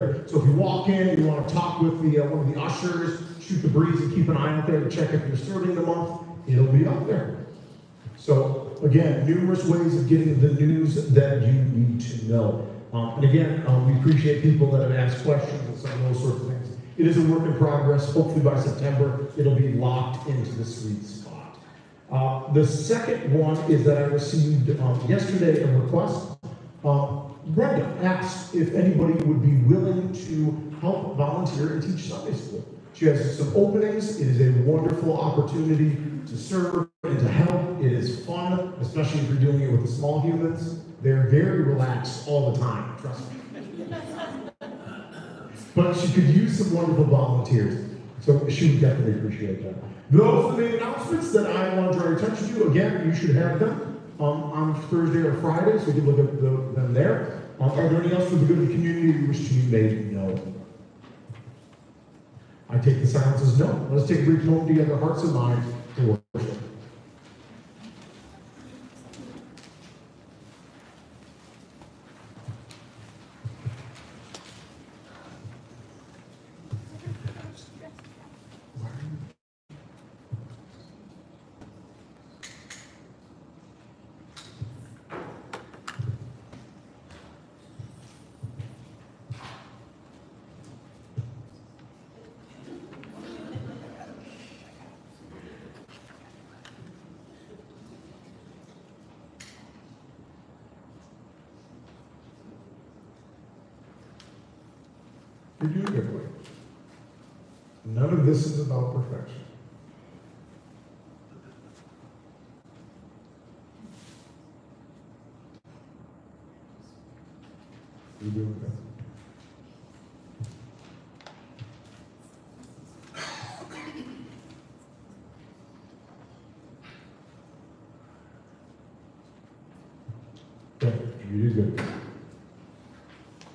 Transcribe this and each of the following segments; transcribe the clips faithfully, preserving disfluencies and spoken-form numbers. So if you walk in and you want to talk with the, uh, one of the ushers, shoot the breeze and keep an eye out there to check if you're serving the month, it'll be up there. So again, numerous ways of getting the news that you need to know. Um, and again, um, we appreciate people that have asked questions and some of those sorts of things. It is a work in progress. Hopefully by September, it'll be locked into the sweet spot. Uh, the second one is that I received um, yesterday a request. Uh, Brenda asked if anybody would be willing to help volunteer and teach Sunday school. She has some openings. It is a wonderful opportunity to serve and to help. It is fun, especially if you're doing it with the small humans. They're very relaxed all the time, trust me. But she could use some wonderful volunteers. So she would definitely appreciate that. Those are the announcements that I want to draw your attention to. Again, you should have them um, on Thursday or Friday, so you can look at the, them there. Um, are there any else for the good of the community you wish to be made? No. I take the silence as no. Let's take a brief moment together, hearts and minds, to worship. You're doing it right. None of this is about perfection. You're doing it right.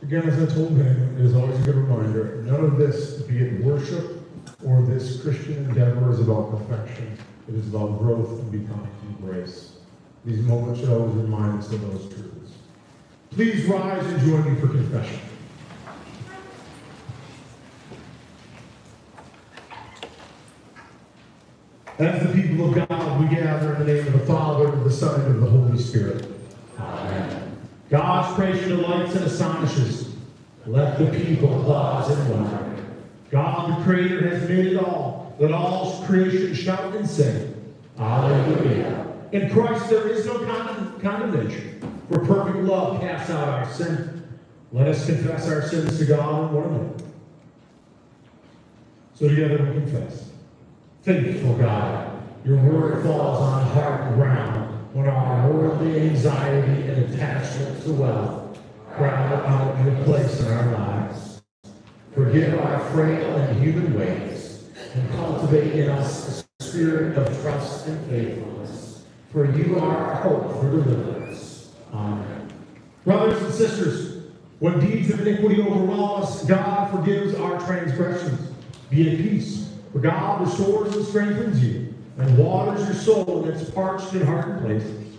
Again, as I told him, it is always a good reminder, none of this, be it worship or this Christian endeavor, is about perfection. It is about growth and becoming and grace. These moments should always remind us of those truths. Please rise and join me for confession. As the people of God, we gather in the name of the Father, of the Son, and of the Holy Spirit. Amen. God's creation delights and astonishes. Let the people pause and wonder. God the Creator has made it all. Let all creation shout and sing. Hallelujah. In Christ there is no con condemnation, for perfect love casts out our sin. Let us confess our sins to God in one another. So together we confess. Faithful God, your word falls on hard ground. When our worldly anxiety and attachment to wealth crowd out your place in our lives, forgive our frail and human ways, and cultivate in us a spirit of trust and faithfulness, for you are our hope for deliverance. Amen. Brothers and sisters, when deeds of iniquity overwhelm us, God forgives our transgressions. Be at peace, for God restores and strengthens you, and waters your soul in its parched and hardened places.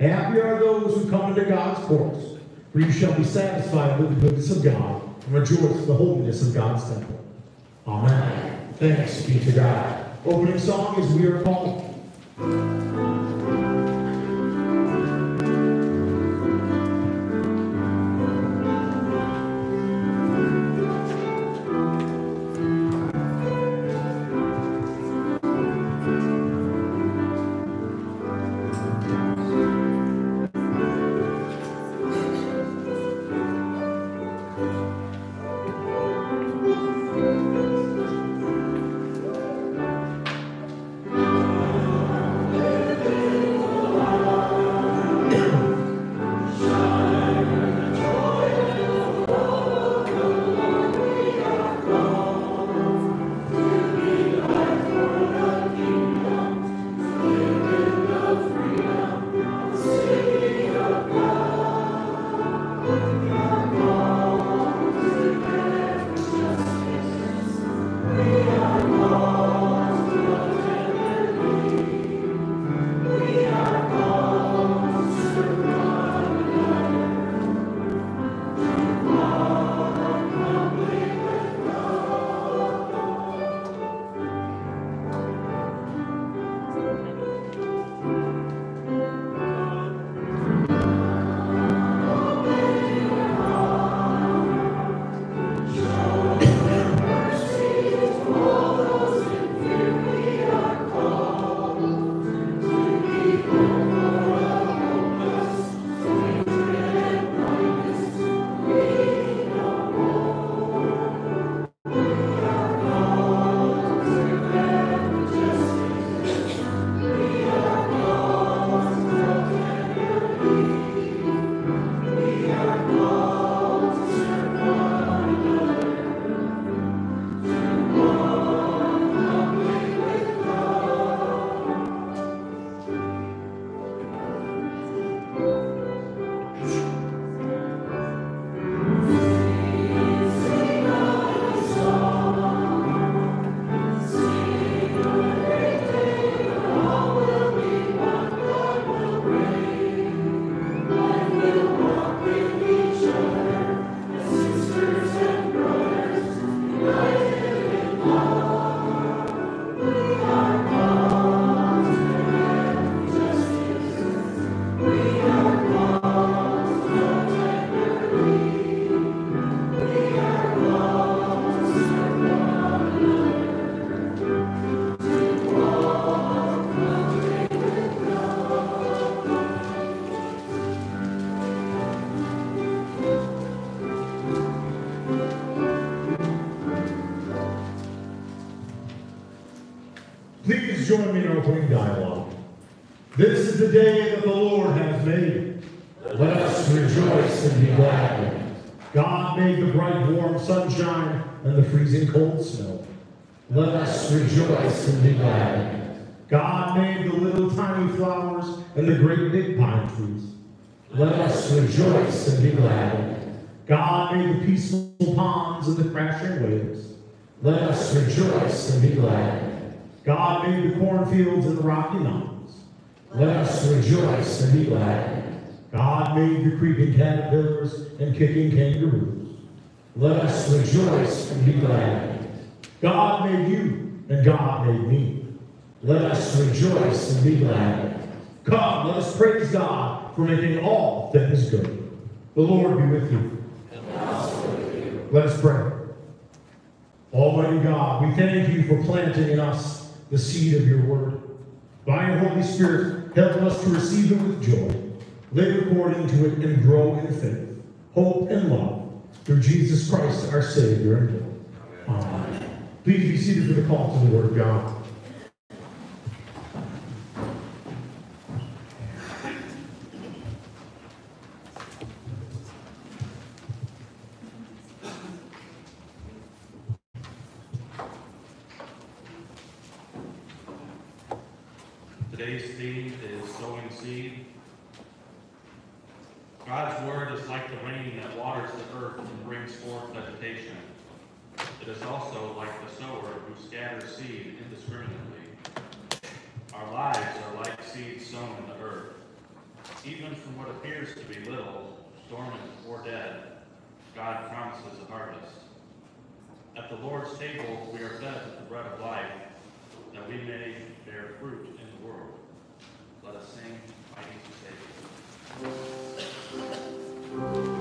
Happy are those who come into God's courts, for you shall be satisfied with the goodness of God and rejoice in the holiness of God's temple. Amen. Thanks be to God. Opening song is We Are Called. Amen. Please join me in opening dialogue. This is the day that the Lord has made. Let us rejoice and be glad. God made the bright warm sunshine and the freezing cold snow. Let us rejoice and be glad. God made the little tiny flowers and the great big pine trees. Let us rejoice and be glad. God made the peaceful ponds and the crashing waves. Let us rejoice and be glad. God made the cornfields and the rocky mountains. Let us rejoice and be glad. God made the creeping caterpillars and kicking kangaroos. Let us rejoice and be glad. God made you, and God made me. Let us rejoice and be glad. Come, let us praise God for making all things good. The Lord be with you. And also with you. Let us pray. Almighty God, we thank you for planting in us the seed of your word. By your Holy Spirit, help us to receive it with joy, live according to it, and grow in faith, hope, and love, through Jesus Christ, our Savior and Lord. Amen. Please be seated for the call to the Word of God. Today's theme is sowing seed. God's Word is like the rain that waters the earth and brings forth vegetation. It is also like the sower who scatters seed indiscriminately. Our lives are like seeds sown in the earth. Even from what appears to be little, dormant or dead, God promises a harvest. At the Lord's table, we are fed with the bread of life, that we may bear fruit in the world. Let us sing, "I Need to Save You."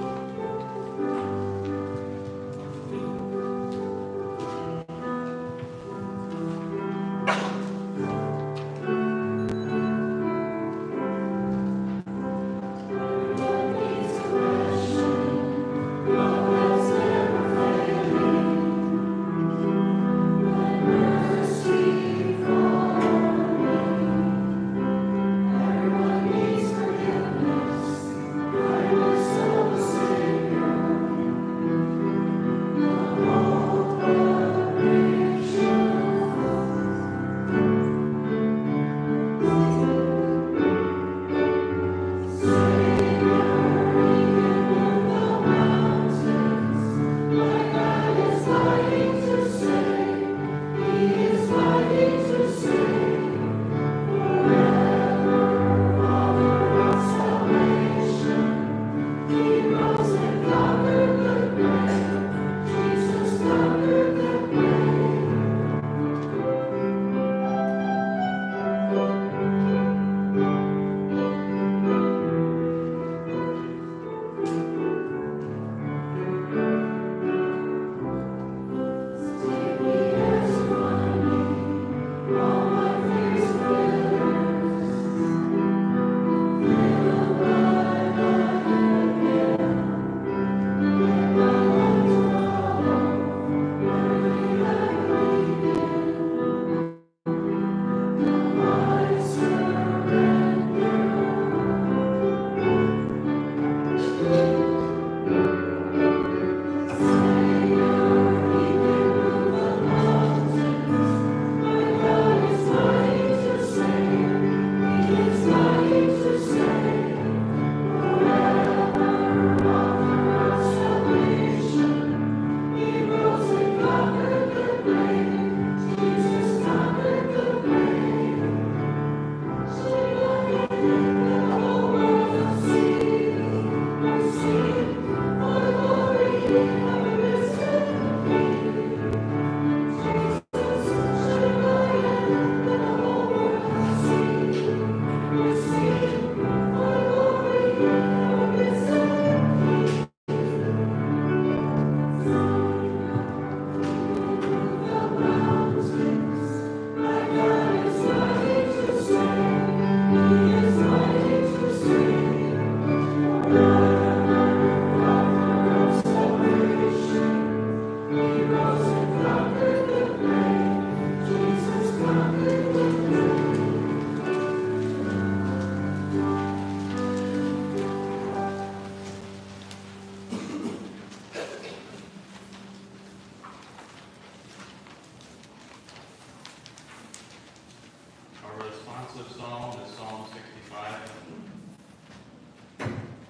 responsive psalm is Psalm sixty-five.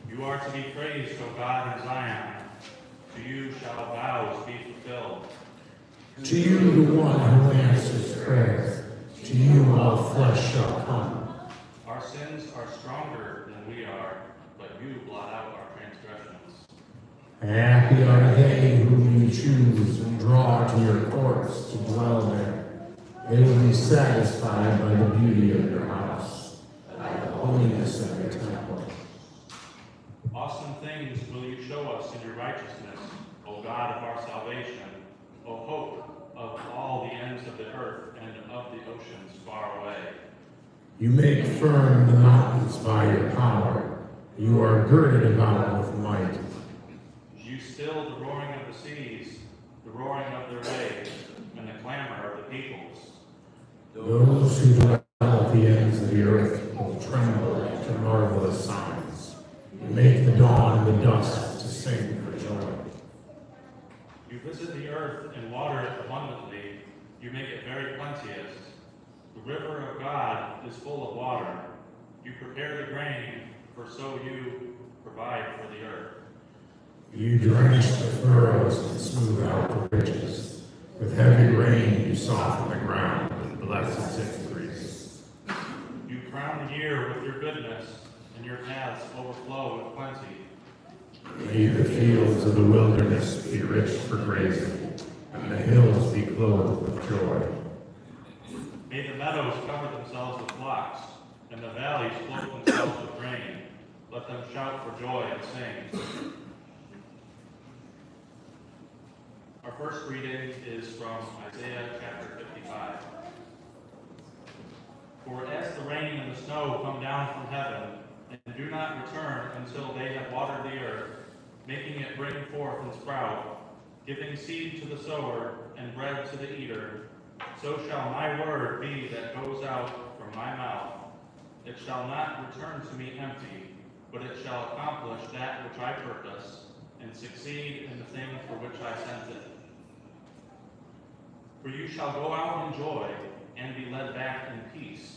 You are to be praised, O God, in Zion. To you shall vows be fulfilled. To you the one who answers prayers. To you all flesh shall come. Our sins are stronger than we are, but you blot out our transgressions. Happy are they whom you choose and draw to your courts to dwell there. They will be satisfied by the beauty of your house, by the holiness of your temple. Awesome things will you show us in your righteousness, O God of our salvation, O hope of all the ends of the earth and of the oceans far away. You make firm the mountains by your power. You are girded about with might. You still the roaring of the seas, the roaring of their waves, and the clamor of the peoples. Those who dwell at the ends of the earth will tremble at your marvelous signs. You make the dawn and the dusk to sing for joy. You visit the earth and water it abundantly. You make it very plenteous. The river of God is full of water. You prepare the grain, for so you provide for the earth. You drench the furrows and smooth out the ridges. With heavy rain you soften the ground and bless its increase. You crown the year with your goodness, and your paths overflow with plenty. May the fields of the wilderness be rich for grazing, and the hills be clothed with joy. May the meadows cover themselves with flocks, and the valleys clothe themselves with grain. Let them shout for joy and sing. Our first reading is from Isaiah chapter fifty-five. For as the rain and the snow come down from heaven, and do not return until they have watered the earth, making it bring forth and sprout, giving seed to the sower and bread to the eater, so shall my word be that goes out from my mouth. It shall not return to me empty, but it shall accomplish that which I purpose, and succeed in the thing for which I sent it. For you shall go out in joy, and be led back in peace.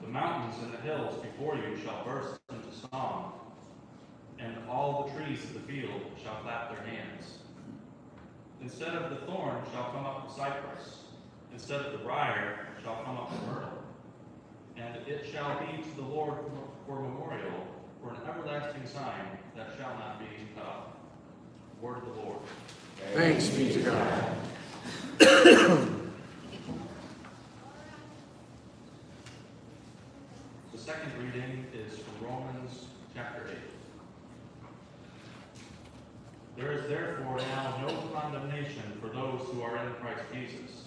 The mountains and the hills before you shall burst into song, and all the trees of the field shall clap their hands. Instead of the thorn shall come up the cypress, instead of the briar shall come up the myrtle. And it shall be to the Lord for memorial, for an everlasting sign that shall not be cut off. Word of the Lord. Thanks be to God. The second reading is from Romans chapter eight. There is therefore now no condemnation for those who are in Christ Jesus.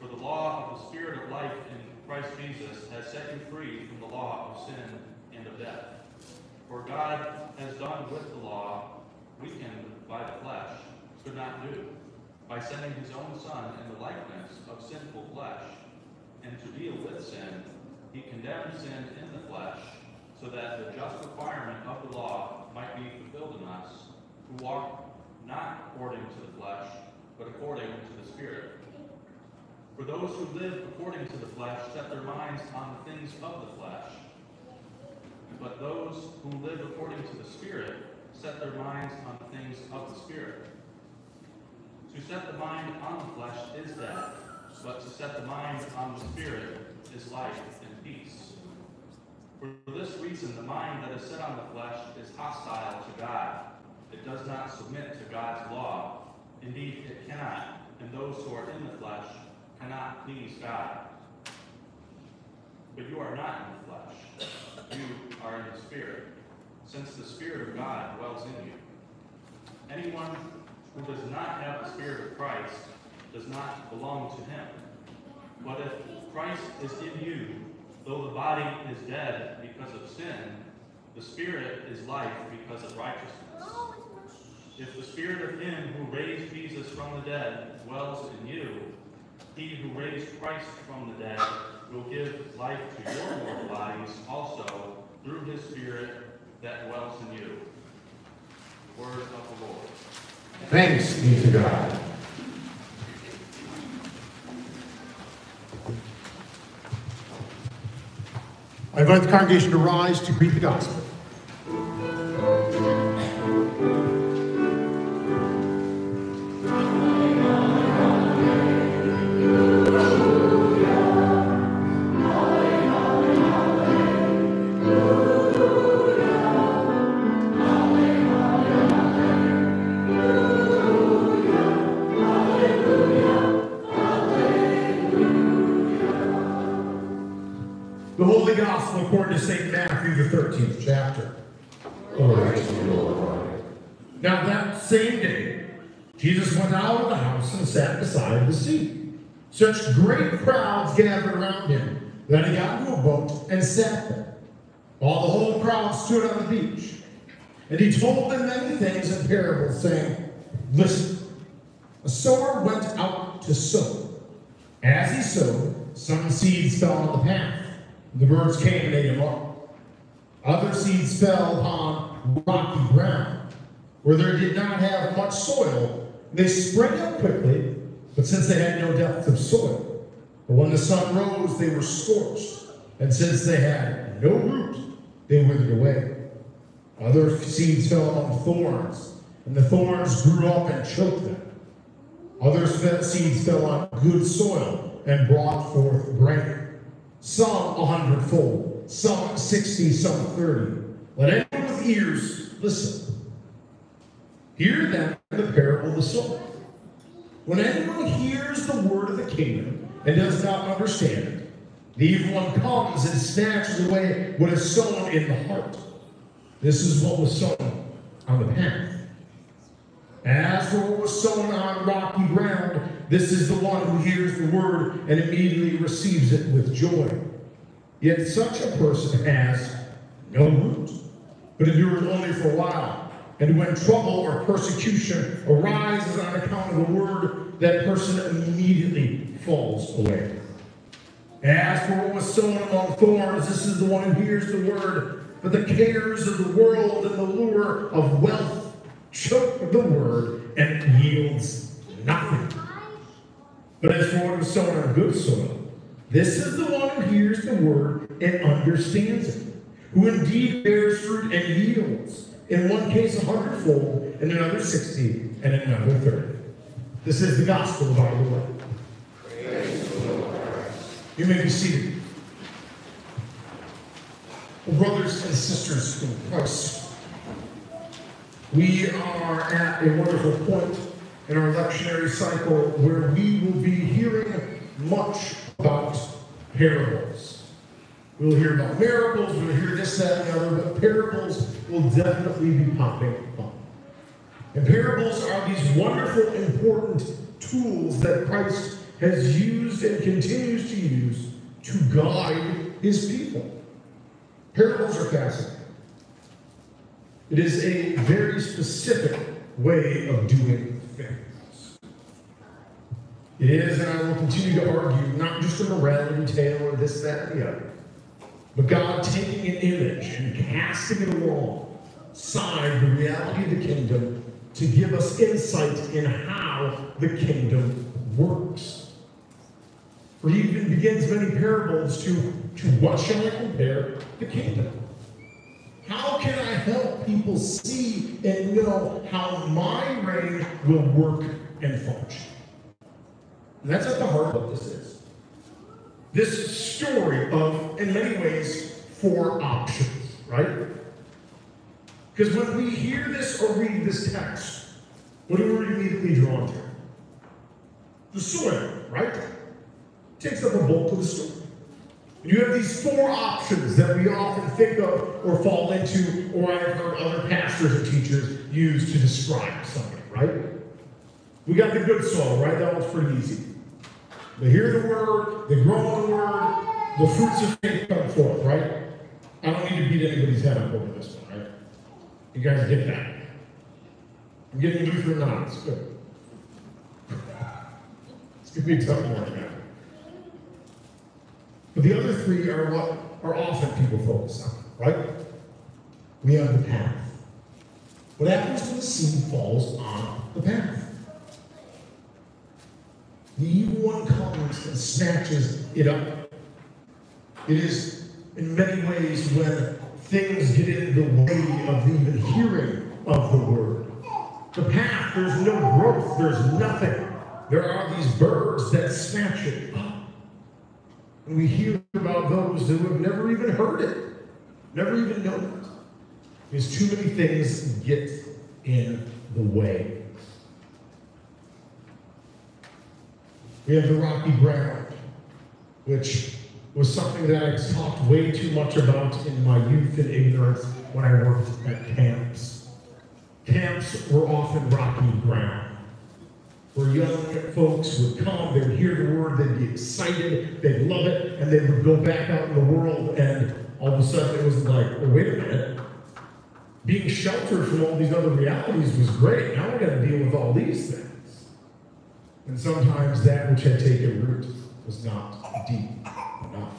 For the law of the Spirit of life in Christ Jesus has set you free from the law of sin and of death. For God has done with the law, weakened by the flesh, could not do, by sending his own Son in the likeness of sinful flesh. And to deal with sin, he condemned sin in the flesh, so that the just requirement of the law might be fulfilled in us, who walk not according to the flesh, but according to the Spirit. For those who live according to the flesh set their minds on the things of the flesh, but those who live according to the Spirit set their minds on the things of the Spirit. To set the mind on the flesh is death, but to set the mind on the Spirit is life and peace. For this reason, the mind that is set on the flesh is hostile to God. It does not submit to God's law. Indeed, it cannot, and those who are in the flesh cannot please God. But you are not in the flesh. You are in the Spirit, since the Spirit of God dwells in you. Anyone who does not have the Spirit of Christ does not belong to him. But if Christ is in you, though the body is dead because of sin, the Spirit is life because of righteousness. If the Spirit of him who raised Jesus from the dead dwells in you, he who raised Christ from the dead will give life to your mortal bodies also through his Spirit that dwells in you. The word of the Lord. Thanks be to God. I invite the congregation to rise to greet the gospel. According to Saint Matthew, the thirteenth chapter. Glory to you, Lord. Now that same day, Jesus went out of the house and sat beside the sea. Such great crowds gathered around him that he got into a boat and sat there. All the whole crowd stood on the beach. And he told them many things in parables, saying, Listen, a sower went out to sow. As he sowed, some seeds fell on the path. The birds came and ate them up. Other seeds fell upon rocky ground, where they did not have much soil. They sprang up quickly, but since they had no depth of soil, but when the sun rose, they were scorched, and since they had no root, they withered away. Other seeds fell among thorns, and the thorns grew up and choked them. Other seeds fell on good soil and brought forth grain. Some a hundredfold, some sixty, some thirty. Let anyone with ears listen. Hear then the parable of the sower. When anyone hears the word of the kingdom and does not understand it, the evil one comes and snatches away what is sown in the heart. This is what was sown on the path. As for what was sown on rocky ground, this is the one who hears the word and immediately receives it with joy. Yet such a person has no root, but endures only for a while. And when trouble or persecution arises on account of the word, that person immediately falls away. As for what was sown among thorns, this is the one who hears the word, but the cares of the world and the lure of wealth choke the word and yields nothing. But as for what was sown on good soil, this is the one who hears the word and understands it, who indeed bears fruit and yields, in one case a hundredfold, in another sixty, and in another thirty. This is the gospel of our Lord. Praise the Lord. You may be seated. Brothers and sisters in Christ, we are at a wonderful point in our lectionary cycle where we will be hearing much about parables. We'll hear about miracles, we'll hear this, that, and the other, but parables will definitely be popping up. And parables are these wonderful, important tools that Christ has used and continues to use to guide his people. Parables are fascinating. It is a very specific way of doing things. It is, and I will continue to argue, not just a morality tale or this, that, and the other, but God taking an image and casting it alongside the reality of the kingdom to give us insight in how the kingdom works. For he even begins many parables to, to what shall I compare the kingdom? How can I help people see and know how my reign will work and function? And that's at the heart of what this is. This story of, in many ways, four options, right? Because when we hear this or read this text, what are we immediately drawn to? The soil, right? Takes up a bulk of the story. You have these four options that we often think of or fall into, or I've heard other pastors or teachers use to describe somebody, right? We got the good soil, right? That one's pretty easy. They hear the word, they grow on the word, the fruits of faith come forth, right? I don't need to beat anybody's head up over this one, right? You guys get that? I'm getting Lutheran nods. Good. It's going to be a tough morning, man. But the other three are what are often people focus on, right? We have the path. What happens when the seed falls on the path? The evil one comes and snatches it up. It is in many ways where things get in the way of even hearing of the word. The path, there's no growth, there's nothing. There are these birds that snatch it up. And we hear about those who have never even heard it, never even known it. Because too many things get in the way. We have the rocky ground, which was something that I talked way too much about in my youth and ignorance when I worked at camps. Camps were often rocky ground, where young folks would come, they'd hear the word, they'd be excited, they'd love it, and they would go back out in the world, and all of a sudden it was like, well, wait a minute, being sheltered from all these other realities was great, now we got to deal with all these things. And sometimes that which had taken root was not deep enough.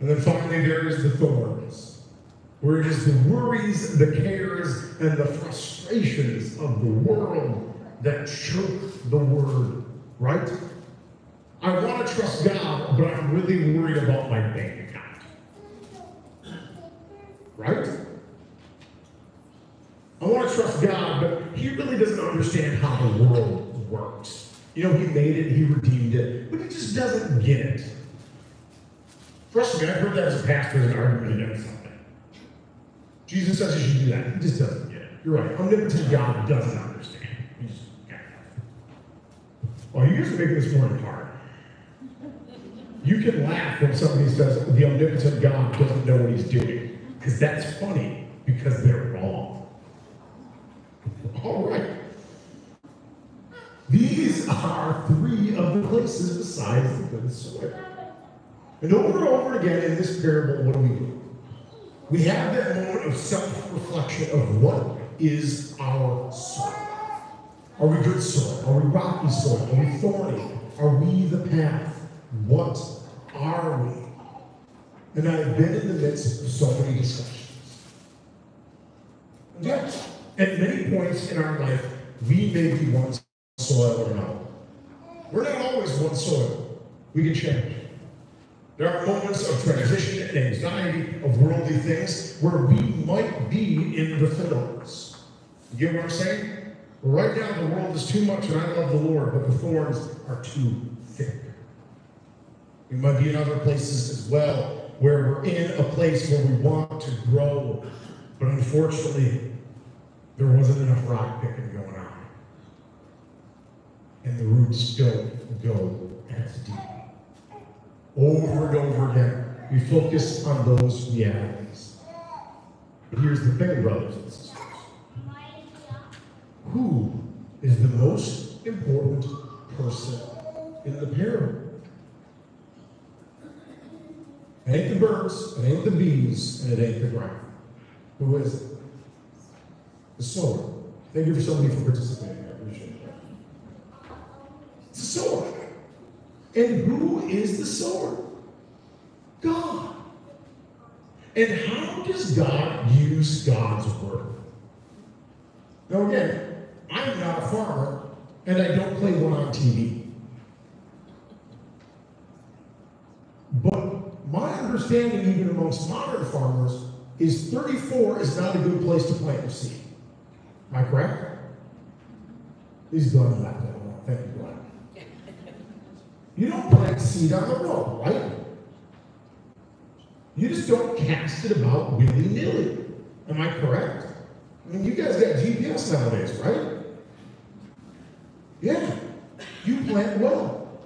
And then finally there is the thorns, where it is the worries, the cares, and the frustrations of the world that choke the word, right? I want to trust God, but I'm really worried about my bank account, right? I want to trust God, but he really doesn't understand how the world works. You know, he made it, he redeemed it, but he just doesn't get it. Trust me, I've heard that as a pastor as an argument against something. Jesus says you should do that. He just doesn't get it. You're right. Omnipotent God doesn't understand. Well, you guys are making this morning hard. You can laugh when somebody says the omnipotent God doesn't know what he's doing, because that's funny, because they're wrong. All right. These are three of the places besides the good soil. And over and over again in this parable, what do we do? We have that moment of self-reflection of what is our soil. Are we good soil? Are we rocky soil? Are we thorny? Are we the path? What are we? And I've been in the midst of so many discussions. And yet, at many points in our life, we may be one soil or another. We're not always one soil. We can change. There are moments of transition and anxiety of worldly things where we might be in the thorns. You get what I'm saying? Right now, the world is too much, and I love the Lord, but the thorns are too thick. We might be in other places as well, where we're in a place where we want to grow, but unfortunately, there wasn't enough rock picking going on. And the roots don't go as deep. Over and over again, we focus on those realities. But here's the thing, brothers and sisters. Who is the most important person in the parable? It ain't the birds, it ain't the bees, and it ain't the ground. Who is it? The sower. Thank you for so many for participating. I appreciate it. It's the sower. And who is the sower? God. And how does God use God's word? Now again, I'm not a farmer, and I don't play one on T V. But my understanding, even amongst modern farmers, is thirty-four is not a good place to plant your seed. Am I correct? Please go on that. Thank you, God. You don't plant seed on the road, right? You just don't cast it about willy-nilly. Am I correct? I mean, you guys got G P S nowadays, right? Yeah. You plant well.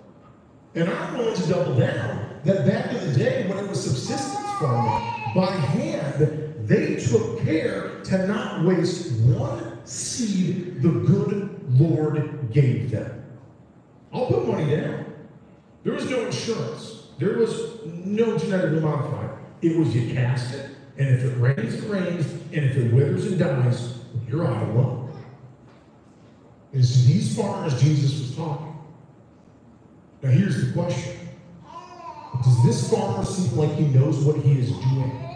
And I'm willing to double down that back in the day when it was subsistence farming, by hand, they took care to not waste one seed the good Lord gave them. I'll put money down. There was no insurance. There was no genetically modified. It was you cast it. And if it rains, it rains. And if it withers and dies, you're out of luck. And it's to these farmers Jesus was talking. Now here's the question. Does this farmer seem like he knows what he is doing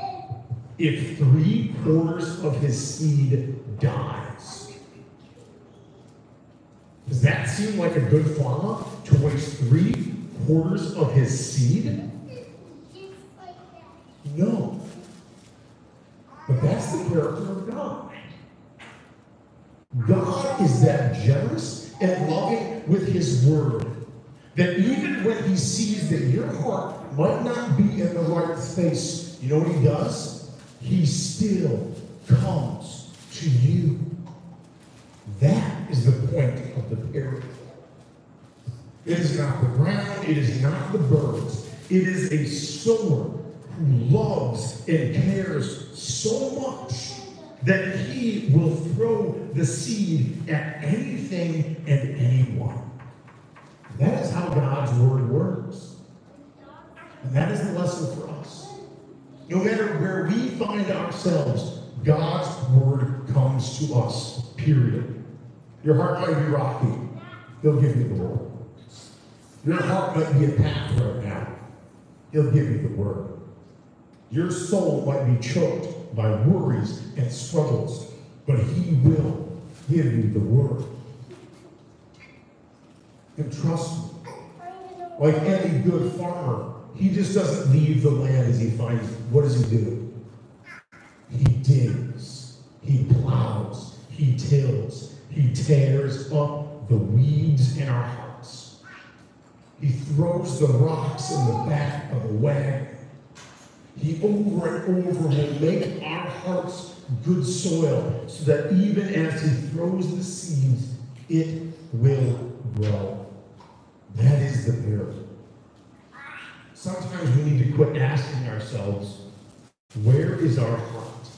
if three quarters of his seed dies? Does that seem like a good farmer to waste three quarters of his seed? No. But that's the character of God. God is that generous and loving with his word, that even when he sees that your heart might not be in the right space, you know what he does? He still comes to you. That is the point of the parable. It is not the ground, it is not the birds. It is a sower who loves and cares so much that he will throw the seed at anything and anyone. That is how God's word works. And that is the lesson for us. No matter where we find ourselves, God's word comes to us, period. Your heart might be rocky. He'll give you the word. Your heart might be a path right now. He'll give you the word. Your soul might be choked by worries and struggles, but he will give you the word. And trust me, like any good farmer, he just doesn't leave the land as he finds it. What does he do? He digs, he plows, he tills, he tears up the weeds in our hearts. He throws the rocks in the back of the wagon. He over and over will make our hearts good soil so that even as he throws the seeds, it will grow. That is the parable. Sometimes we need to quit asking ourselves, where is our heart?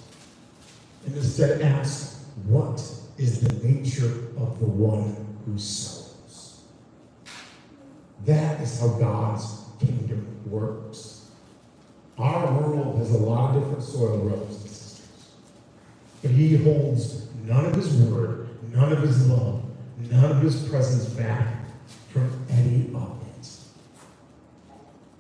And instead ask, what is the nature of the one who sows? That is how God's kingdom works. Our world has a lot of different soil brothers and sisters, but he holds none of his word, none of his love, none of his presence back from any of it.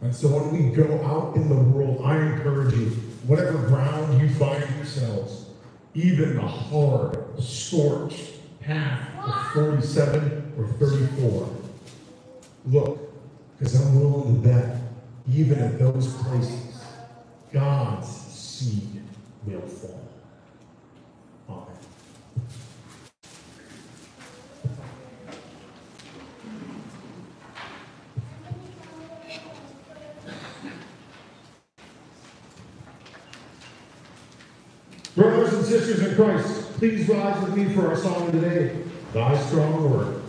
And so when we go out in the world, I encourage you, whatever ground you find yourselves, even the hard, scorched path of forty-seven or thirty-four, look, because I'm willing to bet, even in those places, God's seed will fall. Amen. Brothers and sisters in Christ, please rise with me for our song today, Thy Strong Word.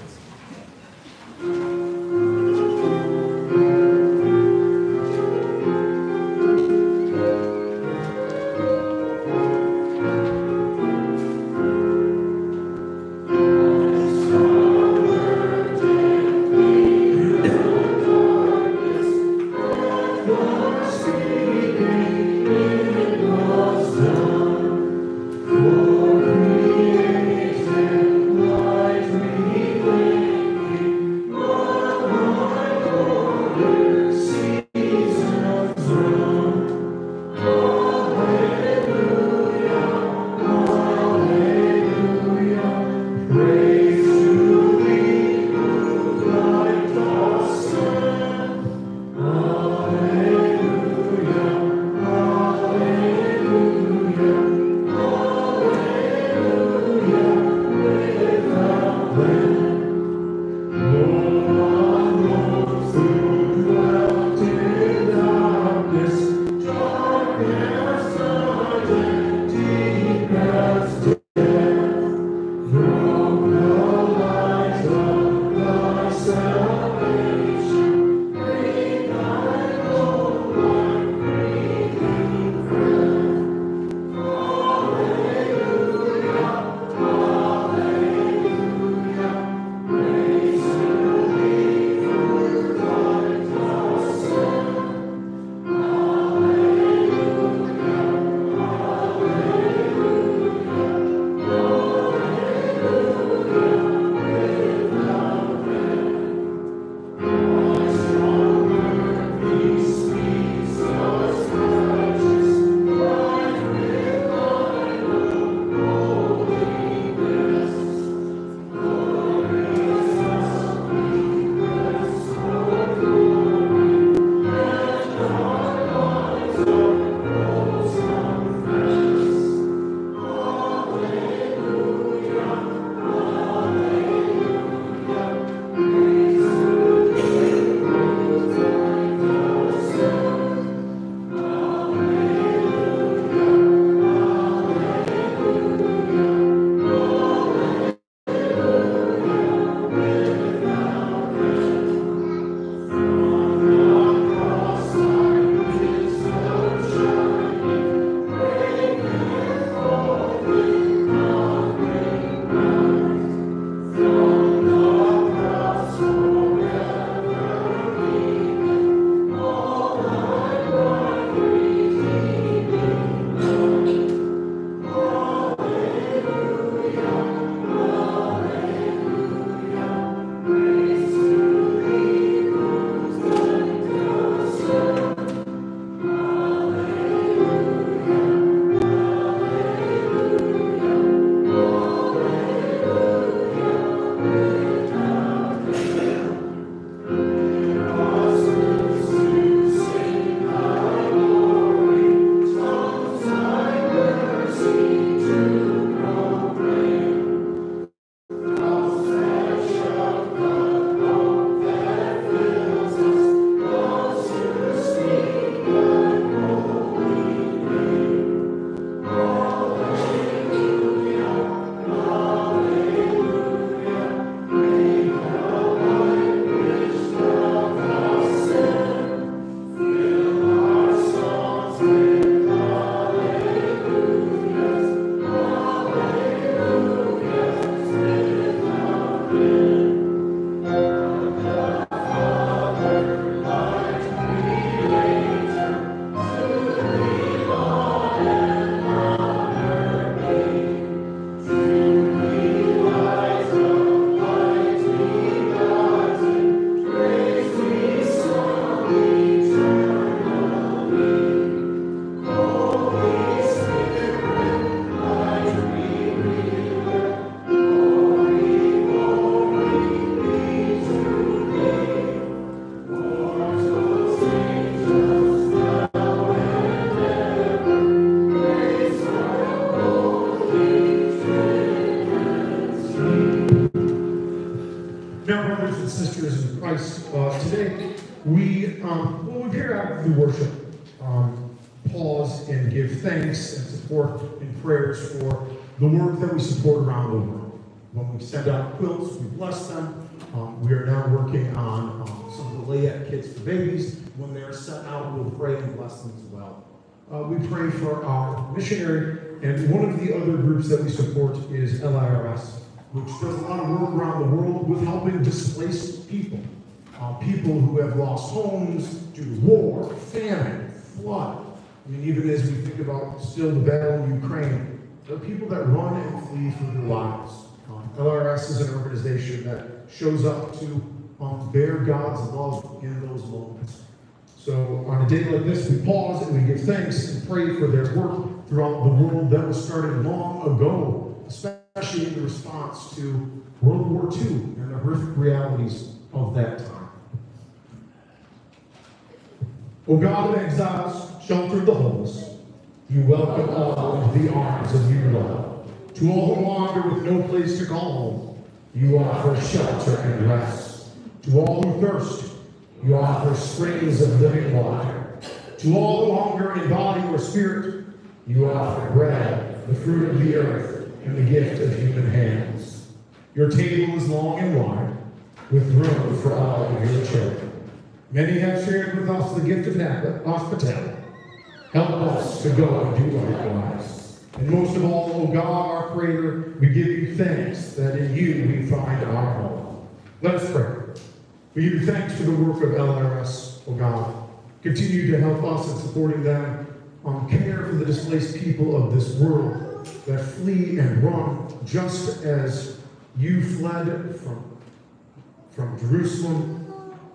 brothers and sisters in Christ, uh, today we um, will hear out through worship, um, pause and give thanks and support and prayers for the work that we support around the world. When we send out quilts, we bless them. Um, we are now working on um, some of the layette kits for babies. When they are sent out, we'll pray and bless them as well. Uh, we pray for our missionary, and one of the other groups that we support is L I R S, which does a lot of work around the world with helping displaced people. Uh, people who have lost homes due to war, famine, flood. I mean, even as we think about still the battle in Ukraine, there are people that run and flee for their lives. Um, L I R S is an organization that shows up to um, bear God's love in those moments. So on a day like this, we pause and we give thanks and pray for their work throughout the world that was started long ago, especially in response to World War Two and the horrific realities of that time. O God of exiles, shelter the homeless, you welcome all into the arms of your love. To all who wander with no place to call home, you offer shelter and rest. To all who thirst, you offer springs of living water. To all who hunger in body or spirit, you offer bread, the fruit of the earth, and the gift of human hands. Your table is long and wide, with room for all of your children. Many have shared with us the gift of hospitality. Help us to go and do likewise. And most of all, O God, our Creator, we give you thanks that in you we find our home. Let us pray. We give you thanks for the work of L I R S, O God. Continue to help us in supporting them on care for the displaced people of this world that flee and run, just as you fled from, from Jerusalem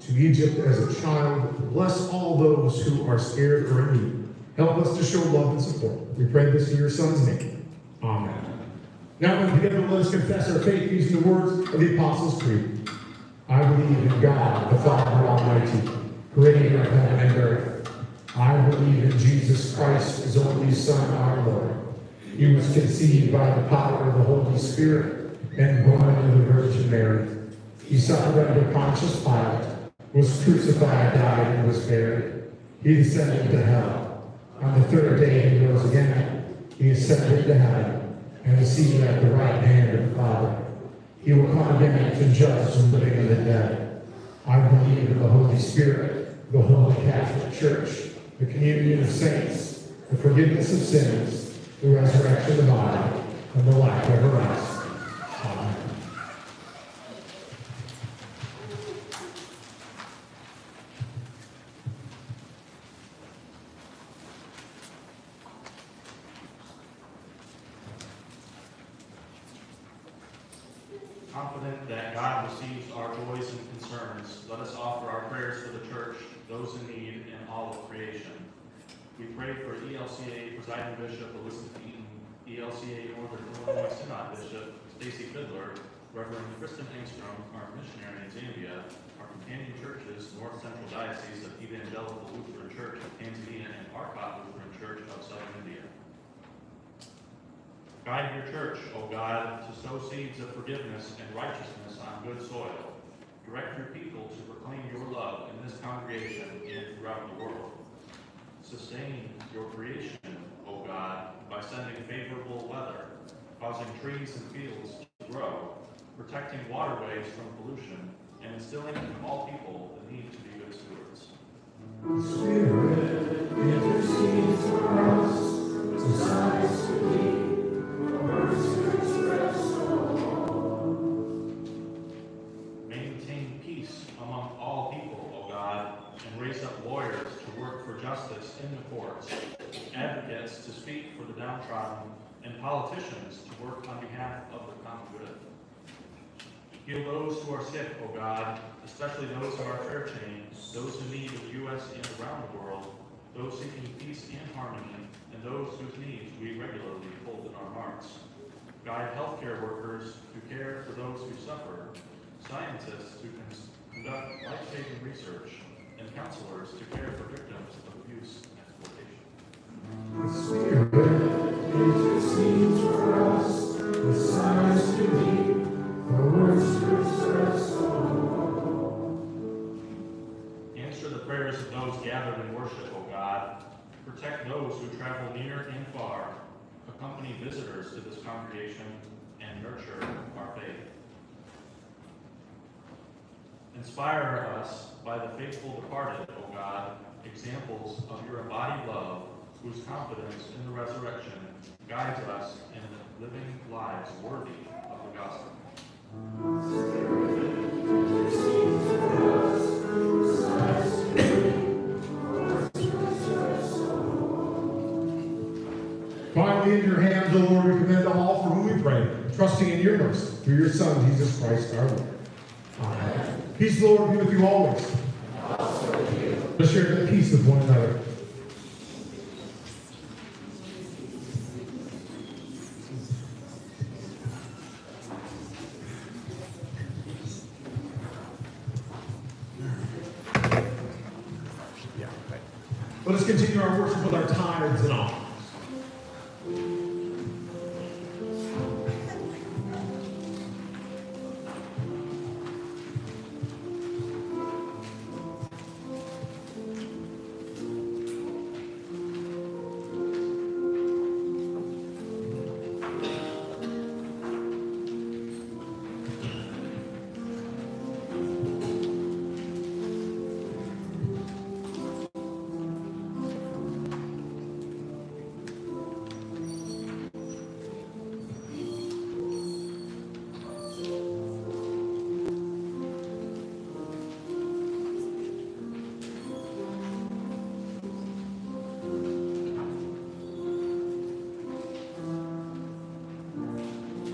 to Egypt as a child. Bless all those who are scared or in need. Help us to show love and support. We pray this in your Son's name. Amen. Now, together, let us confess our faith using the words of the Apostles' Creed. I believe in God, the Father Almighty, creator of heaven and earth. I believe in Jesus Christ, his only Son, our Lord. He was conceived by the power of the Holy Spirit and born of the Virgin Mary. He suffered under Pontius Pilate, was crucified, died, and was buried. He descended to hell. On the third day he rose again, he ascended to heaven, and is seated at the right hand of the Father. He will come again to judge the living and the dead. I believe in the Holy Spirit, the Holy Catholic Church, the communion of saints, the forgiveness of sins, the resurrection of the body, and the life everlasting. Amen. Confident that God receives our joys and concerns, let us offer our prayers for the church, those in need, and all of creation. We pray for E L C A Presiding Bishop Elizabeth Eaton, E L C A Northern Illinois Synod Bishop Stacey Fiddler, Reverend Kristen Engstrom, our missionary in Zambia, our companion churches, North Central Diocese of Evangelical Lutheran Church of Tanzania, and Arcot Lutheran Church of Southern India. Guide your church, O God, to sow seeds of forgiveness and righteousness on good soil. Direct your people to proclaim your love in this congregation and throughout the world. Sustain your creation, O God, by sending favorable weather, causing trees and fields to grow, protecting waterways from pollution, and instilling in all people the need to be good stewards. Spirit, intercedes for us, desires to lead. Maintain peace among all people, O God, and raise up lawyers to work for justice in the courts, advocates to speak for the downtrodden, and politicians to work on behalf of the common good. Heal those who are sick, O God, especially those of our prayer chain, those in need of the U S and around the world, those seeking peace and harmony, and those whose needs we regularly hold in our hearts. Guide healthcare workers to care for those who suffer, scientists to conduct life-saving research, and counselors to care for victims of abuse and exploitation. The Spirit intercedes for us, the signs to be, the words to express the Lord. prayers of those gathered in worship, O God. Protect those who travel near and far, accompany visitors to this congregation, and nurture our faith. Inspire us by the faithful departed, O God, examples of your embodied love, whose confidence in the resurrection guides us in living lives worthy of the gospel. Bind in your hands, O Lord, we commend all for whom we pray, trusting in your mercy, through your Son, Jesus Christ, our Lord. Amen. Peace, Lord, be with you always. And also with you. Let's share the peace of one another. Yeah, right. Let us continue our worship with our tithes and offerings.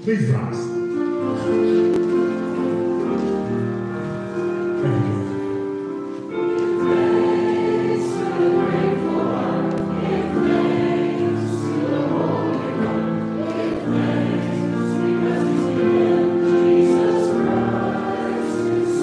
Please rise. Thank you. Praise the grateful one, give thanks to the Holy One, give thanks because He's given Jesus Christ, His Son.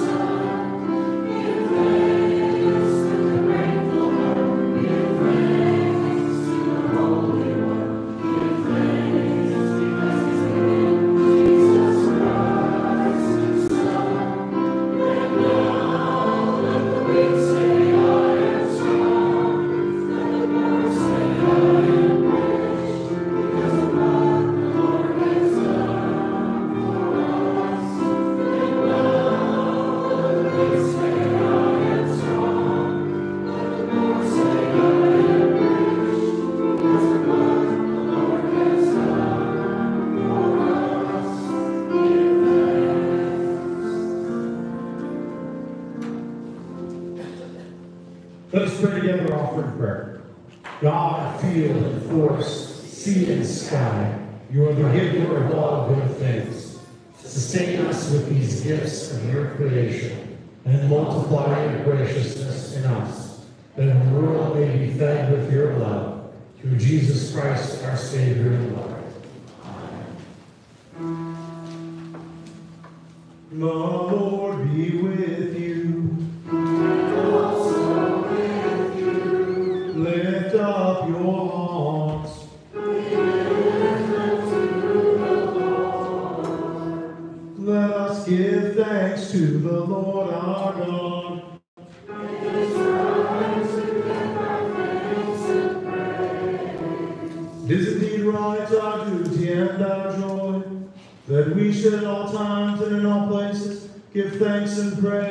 Give thanks to the grateful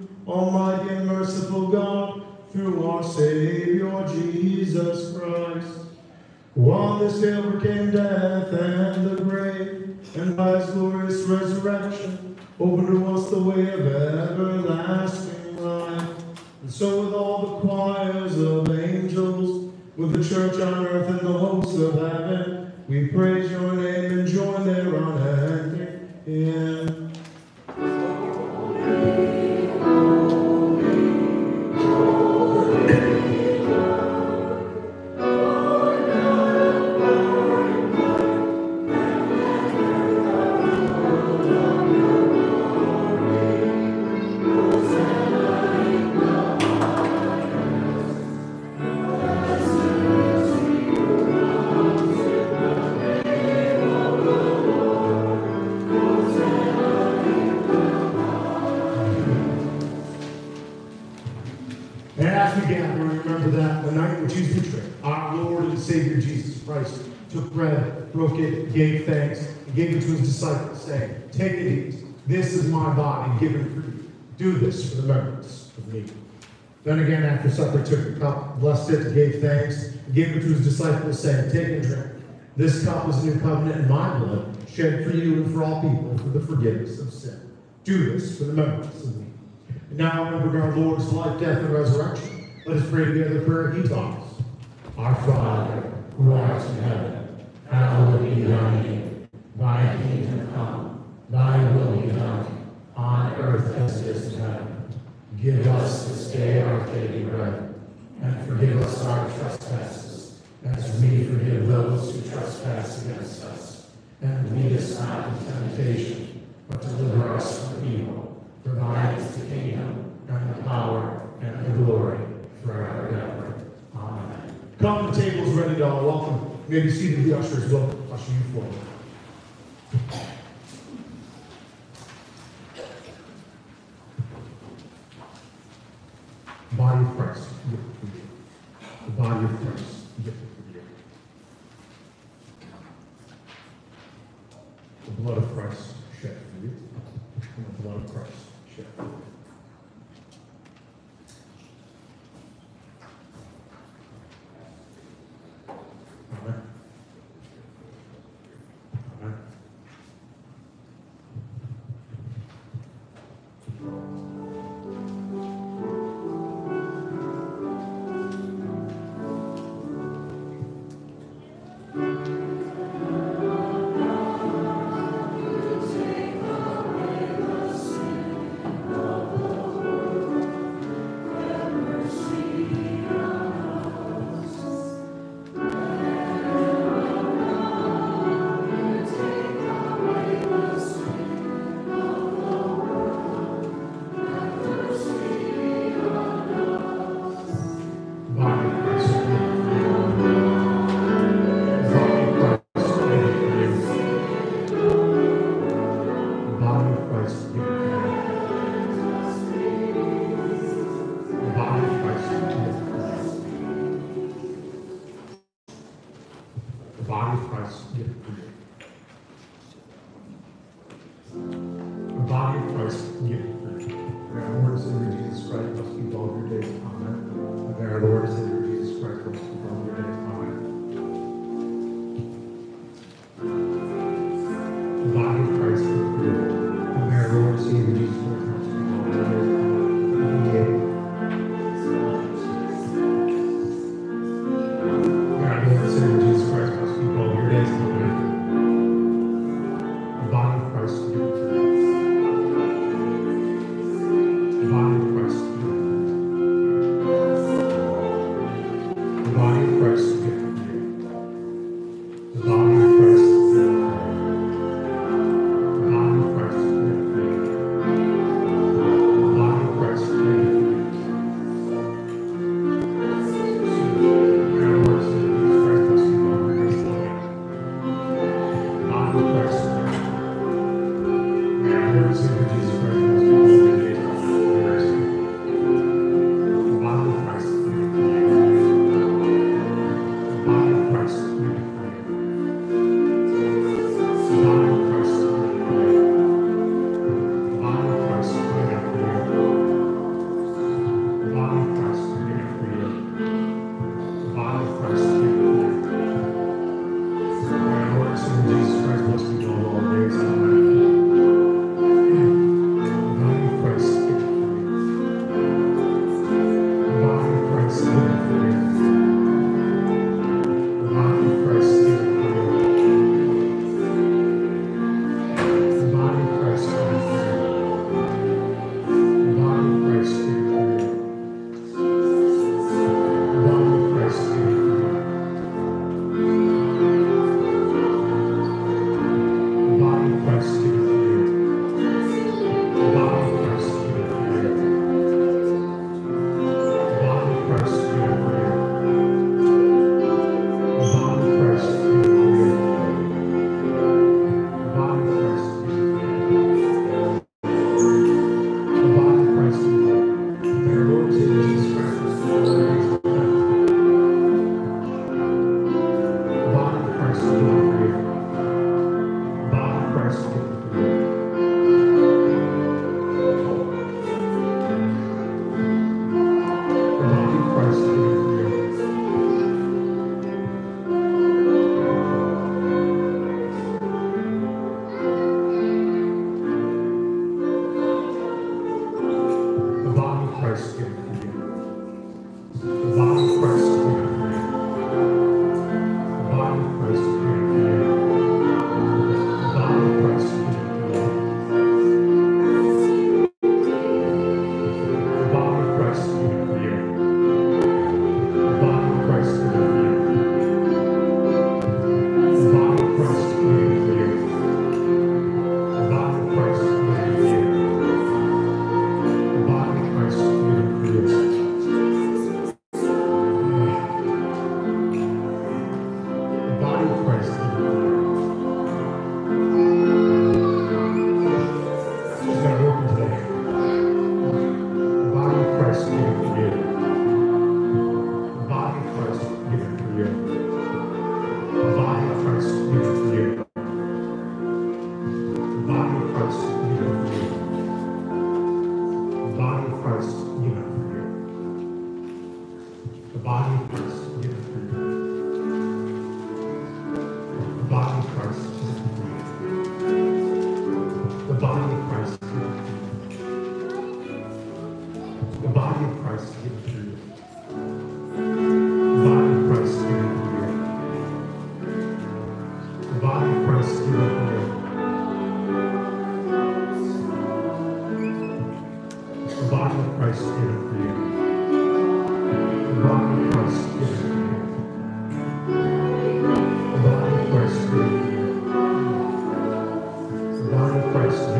one, give thanks to the Holy One, give thanks. Amen. as we gather and remember that the night when Jesus betrayed, our Lord and Savior Jesus Christ took bread, broke it, gave thanks, and gave it to his disciples, saying, "Take it, eat. This is my body given for you. Do this for the remembrance of me." Then again, after supper, took the cup, blessed it, gave thanks, and gave it to his disciples, saying, "Take and drink. This cup is the new covenant in my blood, shed for you and for all people for the forgiveness of sin. Do this for the remembrance of me." And now, remembering our Lord's life, death, and resurrection, let us pray together the prayer he taught us. Our Father, who art in heaven, hallowed be thy name. Thy kingdom come, thy will be done, on earth as it is in heaven. Give us this day our daily bread, and forgive us our trespasses, as we forgive those who trespass against us. And lead us not into temptation, but deliver us from evil. For thine is the kingdom, and the power, and the glory, forever and ever. Amen. Come, the table is ready, y'all. Welcome. You may be seated. The ushers will usher you forward. Body of Christ, gift for you. The body of Christ, gift for you. The blood of Christ, shed for you. And the blood of Christ, shed for you. Amen. Oh. Christ give through. By Christ giveth near. By Christ giveth near. By Christ giveth near. By Christ giveth near. By Christ giveth near. By Christ giveth near.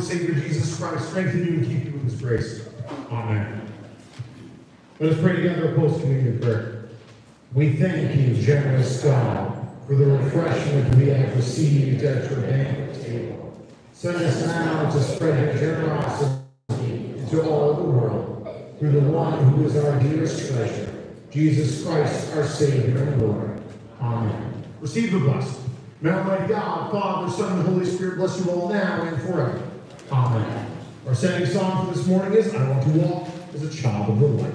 Savior Jesus Christ, strengthen you and keep you with his grace. Amen. Let us pray together a post-communion prayer. We thank you, generous God, for the refreshment we have received at your banquet table. Send us now to spread your generosity into all the world, through the one who is our dearest treasure, Jesus Christ, our Savior and Lord. Amen. Receive the blessing. May Almighty God, Father, Son, and Holy Spirit bless you all now and forever. Amen. Our setting song for this morning is I Want to Walk as a Child of the Light.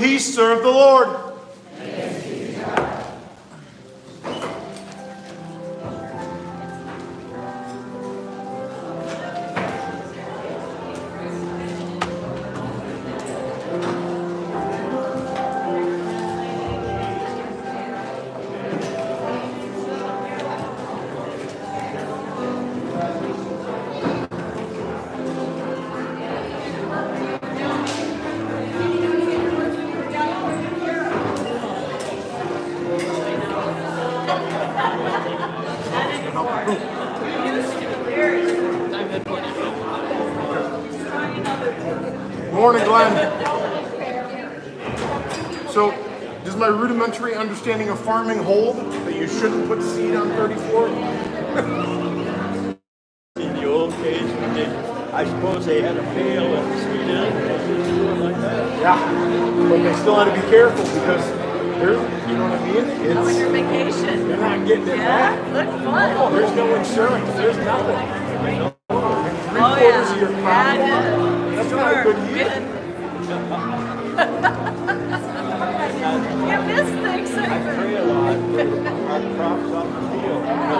peace serve the Lord. Thanks be to God. Rudimentary understanding of farming hold that you shouldn't put seed on thirty-four? In the old days, I suppose they had a pail and seed in it, like that. Yeah, but they still had to be careful because they're, you know what I mean? It's, oh, your vacation. You're not getting it yeah, back. Look fun. Oh, there's no insurance. There's nothing. Oh, three oh, quarters yeah. of your crop. Yeah, that's sure. not a good year. You miss things. I pray a lot for our crops on the field. Yeah.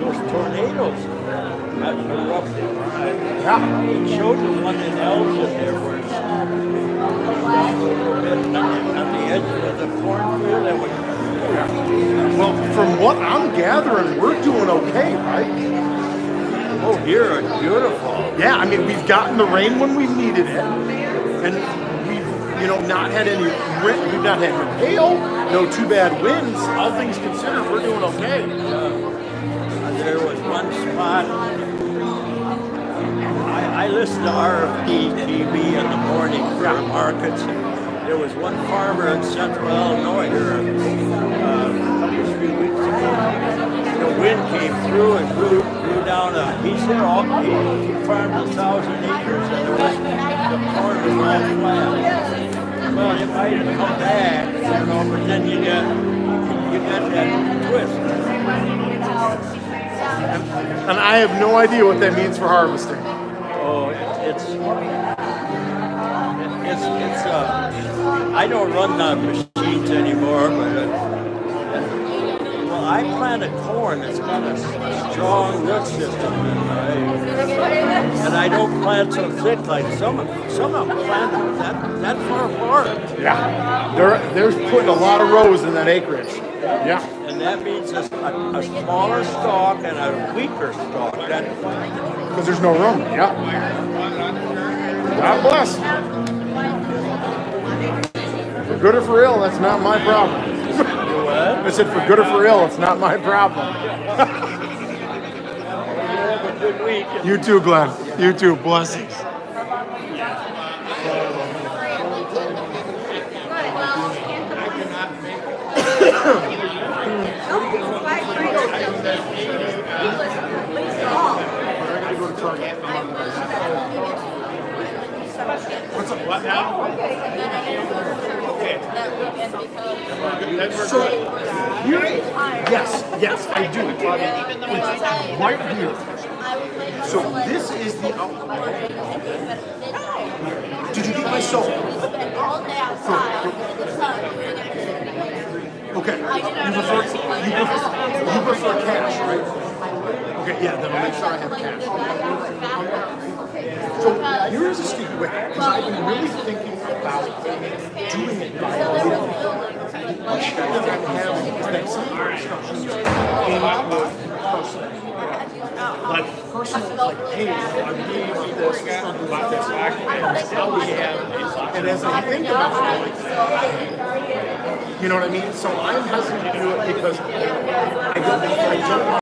Those tornadoes, that were rough. Yeah. He showed them one in Elgin there where it's on the edge of the cornfield. That would. Well, from what I'm gathering, we're doing okay, right? Oh, here are beautiful. Yeah, I mean, we've gotten the rain when we've needed it, and. You know, not had any rent, we've not had hail, no too bad winds. All things considered, we're doing okay. Uh, there was one spot, I, I listened to R F D T V in the morning from Markets. There was one farmer in central Illinois here uh, a few weeks ago. The wind came through and blew, blew down a, he said, all, he, he farmed a thousand acres and there was the corn was all flat. Well, it might have come back, you know, but then you get, you get that twist. And, and I have no idea what that means for harvesting. Oh, it, it's, it, it's, it's, uh, I don't run the machines anymore, but, it, it, well, I planted corn. It's got a strong root system, and I, and I don't plant so thick like some of them. Some of them planted that, that far apart. Yeah, they're, they're putting a lot of rows in that acreage. Yeah. And that means a, a, a smaller stalk and a weaker stalk. Because there's no room, yeah. God bless. For good or for ill, that's not my problem. I said, for good or for ill, it's not my problem. You too, Glenn. You too. Blessings. What's up? What now? Okay. So, you, yes, yes, I do. It's right here. So this is the oh. Did you get my soap? Okay. You prefer, you, prefer, you prefer cash, right? Okay, yeah, then I'll make sure I have cash. So here is a stupid way, because I've been really thinking about doing it by a personal, like, hey, I'm reading about this, something about this, and as I think about it, like, you know what I mean? So I'm hesitant to do it because I don't, I don't